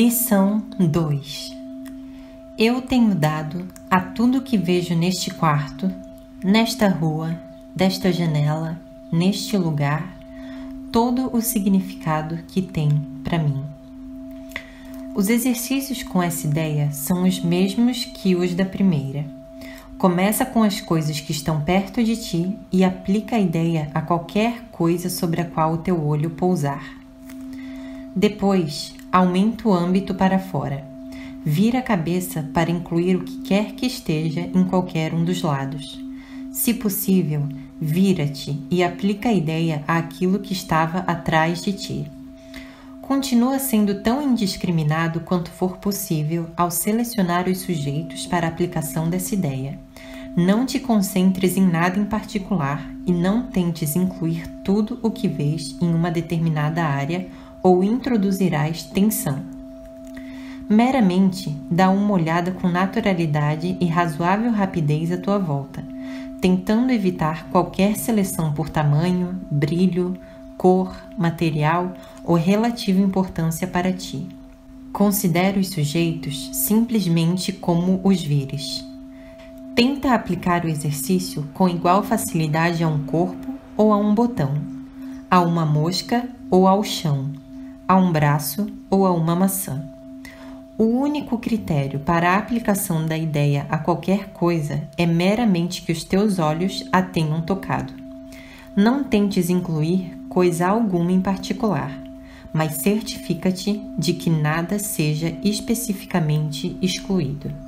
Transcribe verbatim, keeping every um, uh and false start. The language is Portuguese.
Lição dois. Eu tenho dado a tudo que vejo neste quarto, nesta rua, desta janela, neste lugar, todo o significado que tem para mim. Os exercícios com essa ideia são os mesmos que os da primeira. Começa com as coisas que estão perto de ti e aplica a ideia a qualquer coisa sobre a qual o teu olho pousar. Depois, aumenta o âmbito para fora. Vira a cabeça para incluir o que quer que esteja em qualquer um dos lados. Se possível, vira-te e aplica a ideia àquilo que estava atrás de ti. Continua sendo tão indiscriminado quanto for possível ao selecionar os sujeitos para a aplicação dessa ideia. Não te concentres em nada em particular e não tentes incluir tudo o que vês em uma determinada área ou introduzirás tensão. Meramente, dá uma olhada com naturalidade e razoável rapidez à tua volta, tentando evitar qualquer seleção por tamanho, brilho, cor, material ou relativa importância para ti. Considera os sujeitos simplesmente como os vires. Tenta aplicar o exercício com igual facilidade a um corpo ou a um botão, a uma mosca ou ao chão, a um braço ou a uma maçã. O único critério para a aplicação da ideia a qualquer coisa é meramente que os teus olhos a tenham tocado. Não tentes incluir coisa alguma em particular, mas certifica-te de que nada seja especificamente excluído.